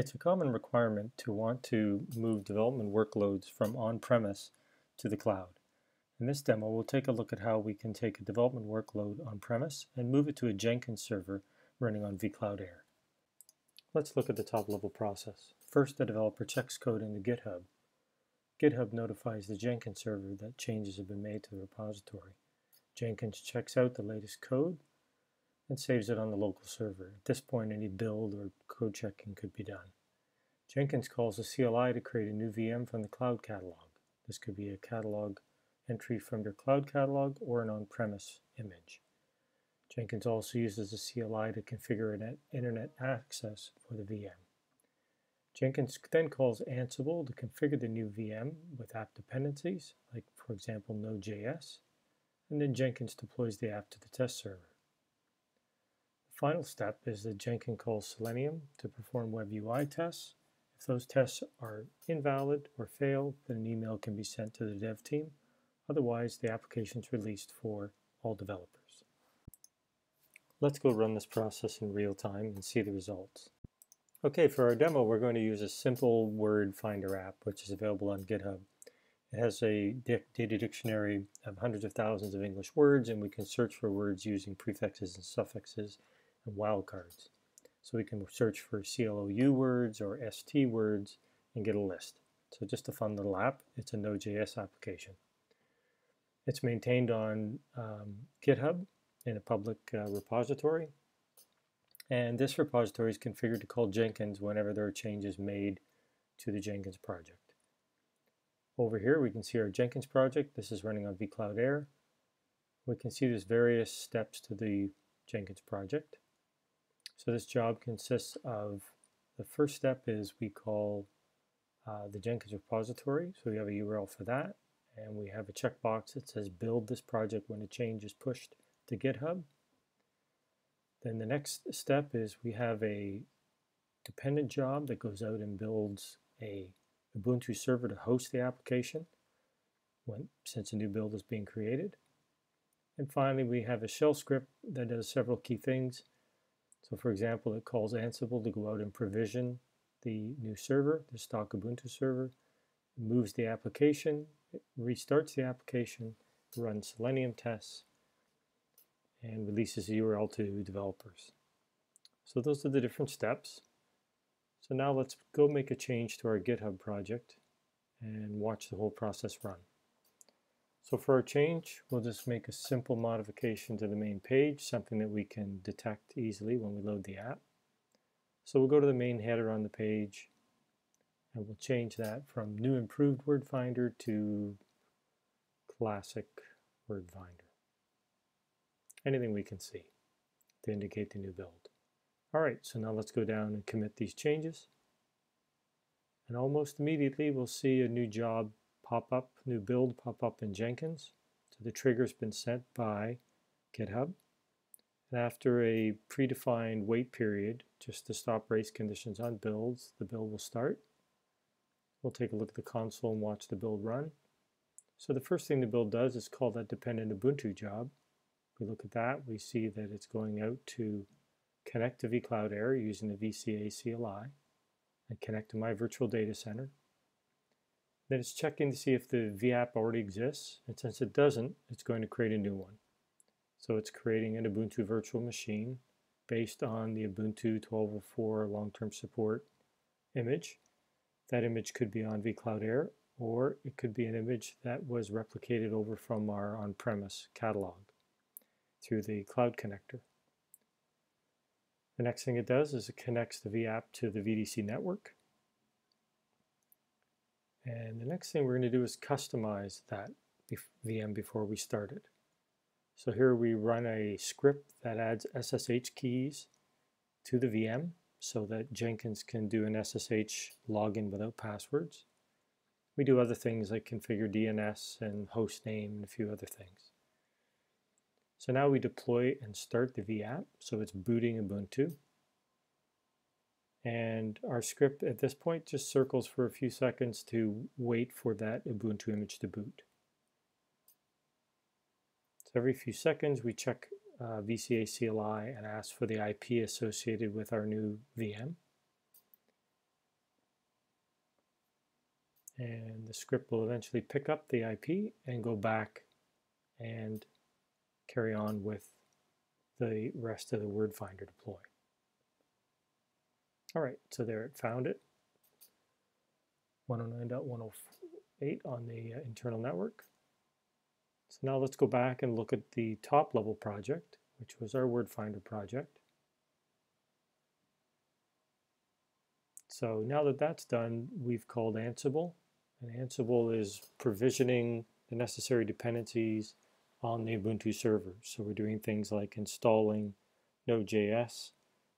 It's a common requirement to want to move development workloads from on-premise to the cloud. In this demo, we'll take a look at how we can take a development workload on-premise and move it to a Jenkins server running on vCloud Air. Let's look at the top-level process. First, the developer checks code into GitHub. GitHub notifies the Jenkins server that changes have been made to the repository. Jenkins checks out the latest code and saves it on the local server. At this point, any build or code checking could be done. Jenkins calls a CLI to create a new VM from the cloud catalog. This could be a catalog entry from your cloud catalog or an on-premise image. Jenkins also uses a CLI to configure an internet access for the VM. Jenkins then calls Ansible to configure the new VM with app dependencies, like for example Node.js, and then Jenkins deploys the app to the test server. The final step is that Jenkins calls Selenium to perform web UI tests. If those tests are invalid or fail, then an email can be sent to the dev team. Otherwise, the application is released for all developers. Let's go run this process in real time and see the results. Okay, for our demo, we're going to use a simple word finder app, which is available on GitHub. It has a data dictionary of hundreds of thousands of English words, and we can search for words using prefixes and suffixes and wildcards. So we can search for CLOU words or ST words and get a list. So just a fun little app. It's a Node.js application. It's maintained on GitHub in a public repository. And this repository is configured to call Jenkins whenever there are changes made to the Jenkins project. Over here, we can see our Jenkins project. This is running on vCloud Air. We can see there's various steps to the Jenkins project. So this job consists of, the first step is we call the Jenkins repository. So we have a URL for that. And we have a checkbox that says build this project when a change is pushed to GitHub. Then the next step is we have a dependent job that goes out and builds a Ubuntu server to host the application since a new build is being created. And finally, we have a shell script that does several key things. So for example, it calls Ansible to go out and provision the new server, the stock Ubuntu server, it moves the application, it restarts the application, runs Selenium tests, and releases the URL to developers. So those are the different steps. So now let's go make a change to our GitHub project and watch the whole process run. So for our change, we'll just make a simple modification to the main page, something that we can detect easily when we load the app. So we'll go to the main header on the page and we'll change that from new improved word finder to classic word finder. Anything we can see to indicate the new build. All right, so now let's go down and commit these changes. And almost immediately, we'll see a new job pop up, new build pop up in Jenkins. So the trigger's been set by GitHub. And after a predefined wait period, just to stop race conditions on builds, the build will start. We'll take a look at the console and watch the build run. So the first thing the build does is call that dependent Ubuntu job. We look at that, we see that it's going out to connect to vCloud Air using the VCA CLI and connect to my virtual data center. Then it's checking to see if the VApp already exists, and since it doesn't, it's going to create a new one. So it's creating an Ubuntu virtual machine based on the Ubuntu 12.04 long-term support image. That image could be on vCloud Air, or it could be an image that was replicated over from our on-premise catalog through the cloud connector. The next thing it does is it connects the VApp to the VDC network. And the next thing we're going to do is customize that VM before we start it. So here we run a script that adds SSH keys to the VM so that Jenkins can do an SSH login without passwords. We do other things like configure DNS and host name and a few other things. So now we deploy and start the VApp, so it's booting Ubuntu. And our script at this point just circles for a few seconds to wait for that Ubuntu image to boot. So every few seconds we check VCA CLI and ask for the IP associated with our new VM. and the script will eventually pick up the IP and go back and carry on with the rest of the word finder deploy. All right, so there it found it. 109.108 on the internal network. So now let's go back and look at the top level project, which was our word finder project. So now that that's done, we've called Ansible, and Ansible is provisioning the necessary dependencies on the Ubuntu server. So we're doing things like installing Node.js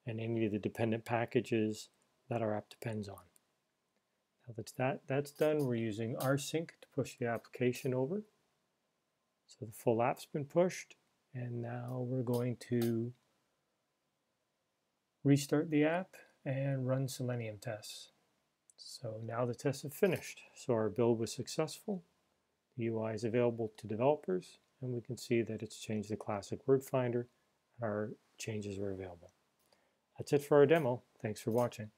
and any of the dependent packages that our app depends on. Now that that's done, we're using rsync to push the application over. So the full app's been pushed, and now we're going to restart the app and run Selenium tests. So now the tests have finished. So our build was successful. The UI is available to developers, and we can see that it's changed the classic word finder. Our changes are available. That's it for our demo. Thanks for watching.